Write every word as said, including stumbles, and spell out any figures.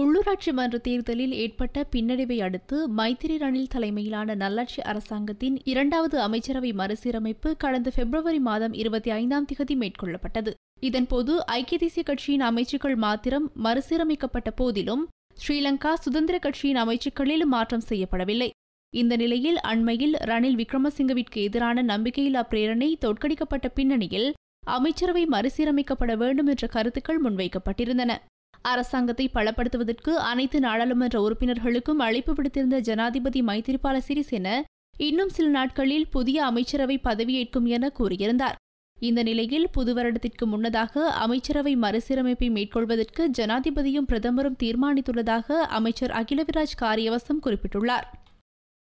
உள்ளூராட்சி மன்ற தேர்தலில் ஏற்பட்ட பின்னடைவை அடுத்து மைத்திரி ரணில் தலைமையிலான நல்லாட்சி அரசாங்கத்தின் இரண்டாவது அமைச்சரவை மறுசீரமைப்பு கடந்த பிப்ரவரி மாதம் இருபத்தி ஐந்தாம் திகதி மேற்கொள்ளப்பட்டது. இதன்போது ஐக்கிய தேசிய கட்சியின் அமைச்சுக்கள் மாத்திரம் மறுசீரமைக்கப்பட்ட போதிலும் ஸ்ரீலங்கா சுதந்திர கட்சியின் அமைச்சுக்களில் மாற்றம் செய்யப்படவில்லை. இந்த நிலையில் அண்மையில் ரணில் விக்ரமசிங்கவிற்கு எதிரான நம்பிக்கையில்லா பிரேரணை தோற்கடிக்கப்பட்ட பின்னணியில் அமைச்சரவை மறுசீரமைக்கப்பட வேண்டும் என்ற கருத்துக்கள் முன்வைக்கப்பட்டிருந்தன. அரசாங்கத்தை பலப்படுத்துவதற்கு அனைத்து நாடாளுமன்ற உறுப்பினர்களுக்கும் அழைப்பு விடுத்திருந்த ஜனாதிபதி மைத்திரிபால சிறிசேன இன்னும் சில நாட்களில் புதிய அமைச்சரவை பதவியேற்கும் என கூறியிருந்தார். இந்த நிலையில் புதுவருடத்திற்கு முன்னதாக அமைச்சரவை மறுசீரமைப்பை மேற்கொள்வதற்கு ஜனாதிபதியும் பிரதமரும் தீர்மானித்துள்ளதாக அமைச்சர் அகிலவிராஜ் காரியவசம் குறிப்பிட்டுள்ளார்.